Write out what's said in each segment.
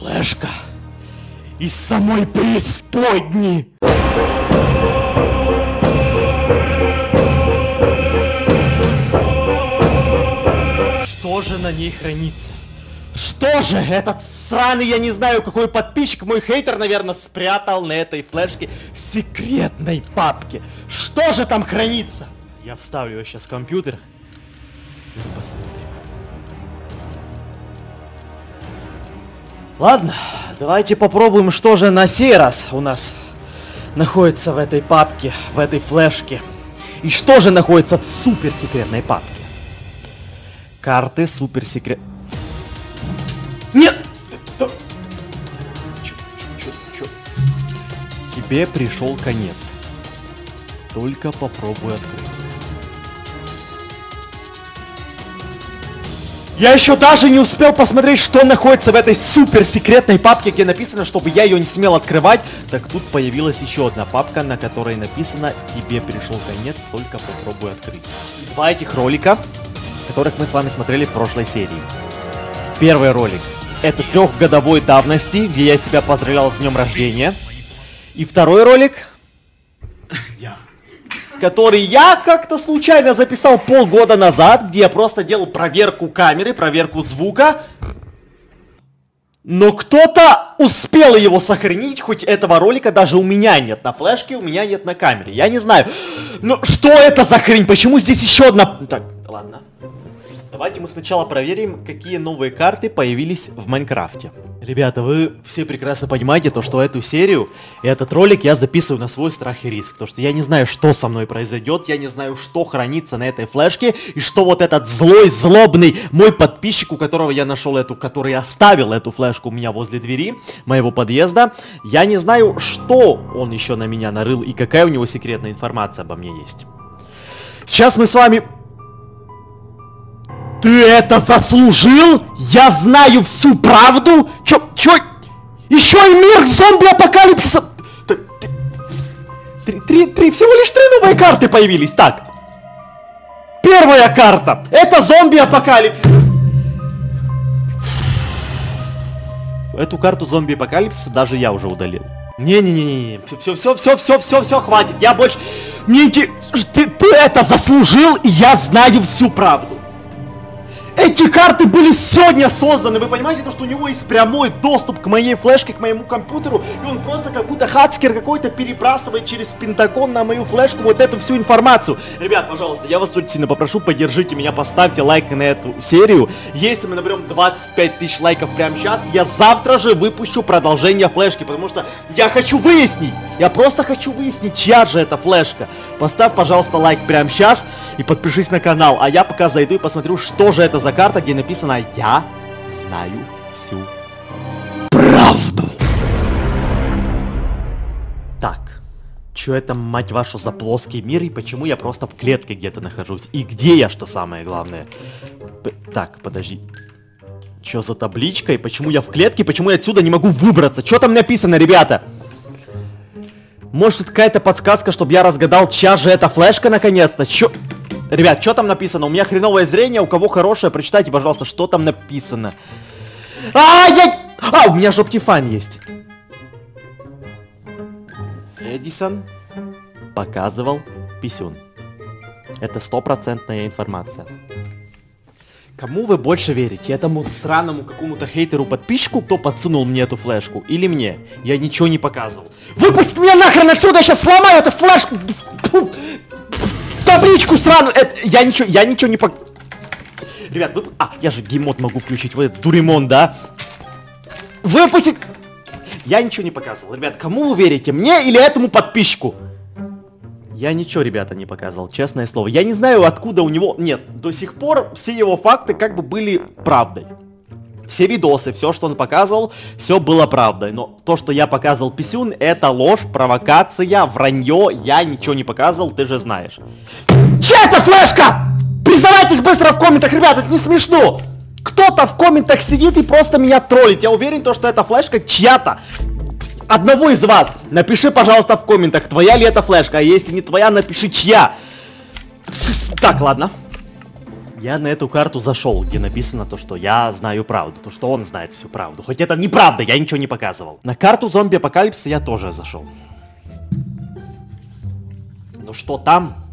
Флешка из самой преисподней. Что же на ней хранится? Что же этот сраный, я не знаю, какой подписчик, мой хейтер, наверное, спрятал на этой флешке в секретной папке. Что же там хранится? Я вставлю его сейчас в компьютер и посмотрим. Ладно, давайте попробуем, что же на сей раз у нас находится в этой папке, в этой флешке. И что же находится в суперсекретной папке? Карты суперсекрет... Нет! Чё? Тебе пришел конец. Только попробуй открыть. Я еще даже не успел посмотреть, что находится в этой суперсекретной папке, где написано, чтобы я ее не смел открывать. Так тут появилась еще одна папка, на которой написано «Тебе пришел конец, только попробуй открыть». Два этих ролика, которых мы с вами смотрели в прошлой серии. Первый ролик – это 3-годовой давности, где я себя поздравлял с днем рождения. И второй ролик, который я как-то случайно записал полгода назад, где я просто делал проверку камеры, проверку звука. Но кто-то успел его сохранить, хоть этого ролика даже у меня нет на флешке, у меня нет на камере. Я не знаю, но что это за хрень? Почему здесь еще одна... Так, ладно. Давайте мы сначала проверим, какие новые карты появились в Майнкрафте. Ребята, вы все прекрасно понимаете то, что эту серию и этот ролик я записываю на свой страх и риск. Потому что я не знаю, что со мной произойдет, я не знаю, что хранится на этой флешке, и что вот этот злой, злобный мой подписчик, у которого я нашел эту, который оставил эту флешку у меня возле двери моего подъезда, я не знаю, что он еще на меня нарыл и какая у него секретная информация обо мне есть. Сейчас мы с вами... Ты это заслужил? Я знаю всю правду? Чё? Еще и мир зомби-апокалипсиса! Всего лишь 3 новые карты появились, так. Первая карта. Это зомби-апокалипсис. Эту карту зомби-апокалипсиса даже я уже удалил. Не-не-не-не, все, хватит. Я больше... Ты это заслужил, и я знаю всю правду. Эти карты были сегодня созданы, вы понимаете, то, что у него есть прямой доступ к моей флешке, к моему компьютеру, и он просто как будто хакер какой-то перебрасывает через Пентагон на мою флешку вот эту всю информацию. Ребят, пожалуйста, я вас тут сильно попрошу, поддержите меня, поставьте лайк на эту серию. Если мы наберем 25 000 лайков прямо сейчас, я завтра же выпущу продолжение флешки, потому что я хочу выяснить, чья же эта флешка. Поставь, пожалуйста, лайк прямо сейчас и подпишись на канал, а я пока зайду и посмотрю, что же это за карта, где написано «Я знаю всю правду». Так, чё это, мать вашу, за плоский мир, и почему я просто в клетке где-то нахожусь? И где я, что самое главное? Так, подожди. Чё за табличка, и почему я в клетке, почему я отсюда не могу выбраться? Чё там написано, ребята? Может, какая-то подсказка, чтобы я разгадал, чья же эта флешка, наконец-то? Чё... Ребят, что там написано? У меня хреновое зрение, у кого хорошее, прочитайте, пожалуйста, что там написано. У меня же Оптифан есть. Эдисон показывал писюн. Это стопроцентная информация. Кому вы больше верите? Этому сраному какому-то хейтеру-подписчику, кто подсунул мне эту флешку? Или мне? Я ничего не показывал. Выпусти меня нахрен отсюда, я сейчас сломаю эту флешку! Табличку странную! Я ничего не по... Ребят, вы... я же геймод могу включить. Вот этот дуримон, да? Выпустить! Я ничего не показывал. Ребят, кому вы верите? Мне или этому подписчику? Я ничего, ребята, не показывал. Честное слово. Я не знаю, откуда у него... Нет, до сих пор все его факты как бы были правдой. Все видосы, все, что он показывал, все было правдой. Но то, что я показывал писюн, это ложь, провокация, вранье. Я ничего не показывал, ты же знаешь. Чья это флешка? Признавайтесь быстро в комментах, ребят, это не смешно. Кто-то в комментах сидит и просто меня троллит. Я уверен, что эта флешка чья-то. Одного из вас. Напиши, пожалуйста, в комментах, твоя ли эта флешка. А если не твоя, напиши, чья. Так, ладно. Я на эту карту зашел, где написано то, что я знаю правду, то, что он знает всю правду. Хоть это неправда, я ничего не показывал. На карту зомби-апокалипсиса я тоже зашел. Но что там?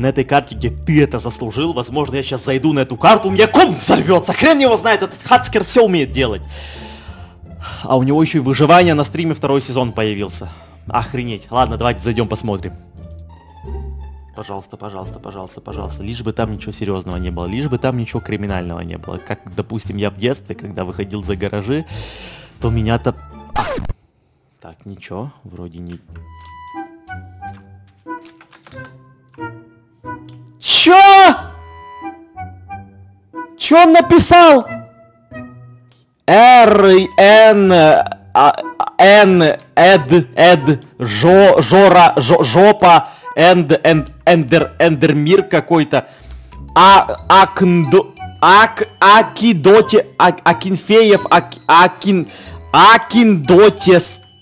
На этой карте, где ты это заслужил, возможно, я сейчас зайду на эту карту, у меня комп взорвется, хрен его знает, этот хацкер все умеет делать. А у него еще и выживание на стриме второй сезон появился. Охренеть. Ладно, давайте зайдем посмотрим. Пожалуйста, пожалуйста, пожалуйста, пожалуйста. Лишь бы там ничего серьезного не было, лишь бы там ничего криминального не было. Как, допустим, я в детстве, когда выходил за гаражи, то меня-то... Так, ничего, вроде не... Чё? Чё он написал? Жопа, эндермир какой-то. Акиндотес.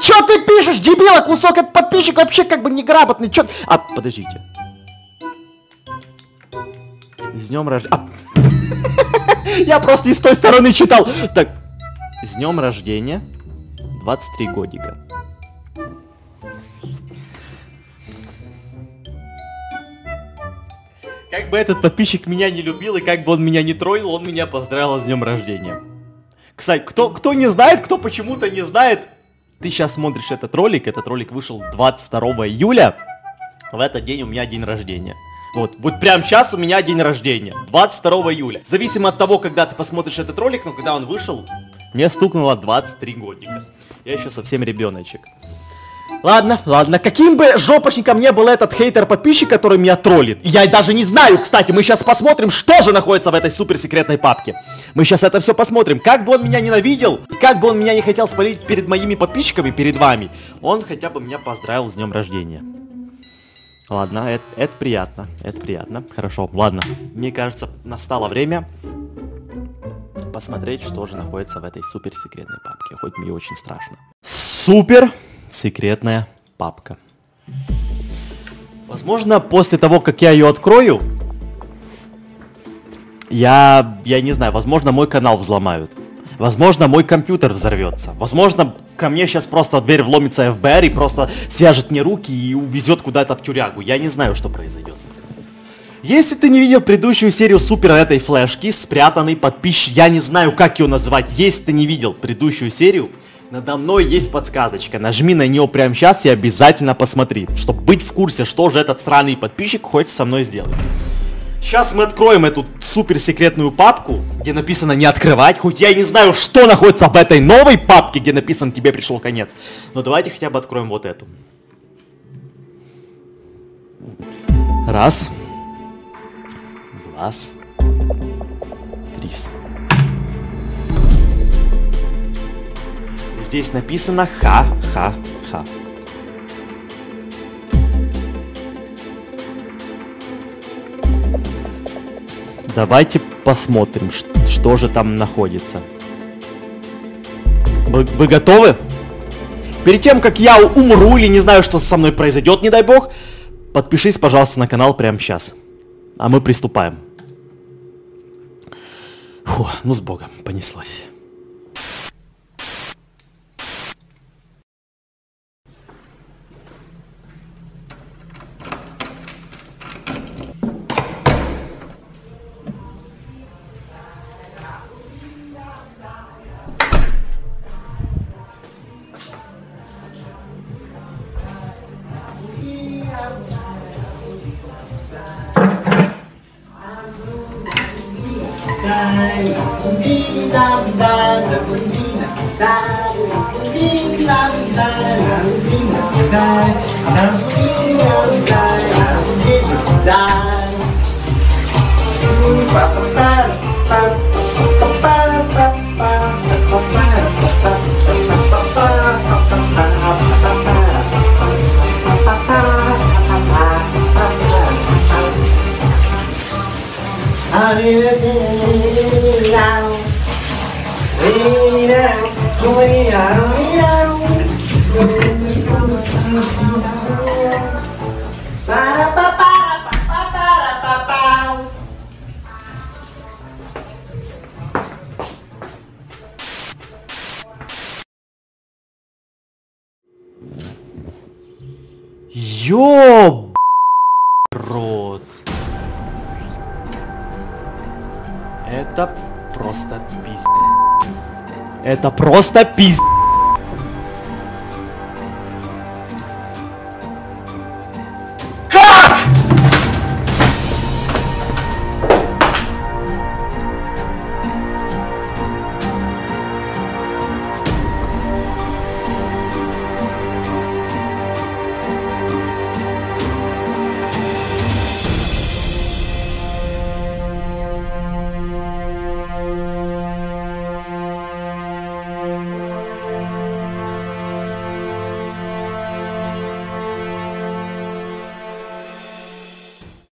Чё ты пишешь, дебила, кусок? Этот подписчик вообще как бы неграмотный. Чё? А, подождите. С днем рождения. Я просто не с той стороны читал. Так. С днем рождения. 23 годика. Как бы этот подписчик меня не любил и как бы он меня не троллил, он меня поздравил с днем рождения. Кстати, кто не знает, кто почему-то не знает, ты сейчас смотришь этот ролик вышел 22 июля. В этот день у меня день рождения. Вот прям сейчас у меня день рождения, 22 июля. Зависимо от того, когда ты посмотришь этот ролик, но когда он вышел, мне стукнуло 23 годика. Я еще совсем ребеночек. Ладно, ладно, каким бы жопочником не был этот хейтер-подписчик, который меня троллит. Я даже не знаю, кстати, мы сейчас посмотрим, что же находится в этой суперсекретной папке. Мы сейчас это все посмотрим. Как бы он меня ненавидел, как бы он меня не хотел спалить перед моими подписчиками, перед вами, он хотя бы меня поздравил с днем рождения. Ладно, это приятно, это приятно. Хорошо, ладно. Мне кажется, настало время посмотреть, что же находится в этой суперсекретной папке. Хоть мне очень страшно. Суперсекретная папка. Возможно, после того, как я ее открою, я не знаю, возможно, мой канал взломают. Возможно, мой компьютер взорвется. Возможно, ко мне сейчас просто в дверь вломится ФБР и просто свяжет мне руки и увезет куда-то в тюрягу. Я не знаю, что произойдет. Если ты не видел предыдущую серию супер этой флешки, спрятанный подписчик, я не знаю, как ее назвать. Если ты не видел предыдущую серию, надо мной есть подсказочка. Нажми на нее прямо сейчас и обязательно посмотри, чтобы быть в курсе, что же этот странный подписчик хочет со мной сделать. Сейчас мы откроем эту суперсекретную папку, где написано не открывать, хоть я и не знаю, что находится в этой новой папке, где написано тебе пришел конец. Но давайте хотя бы откроем вот эту. Раз. Два. Три. Здесь написано ха-ха-ха. Давайте посмотрим, что же там находится. Вы готовы? Перед тем, как я умру или не знаю, что со мной произойдет, не дай бог, подпишись, пожалуйста, на канал прямо сейчас. А мы приступаем. Фу, ну с Богом, понеслось. Para pa para pa para pa pa. Ёб... рот. Это просто пиздец. Это просто пиздец.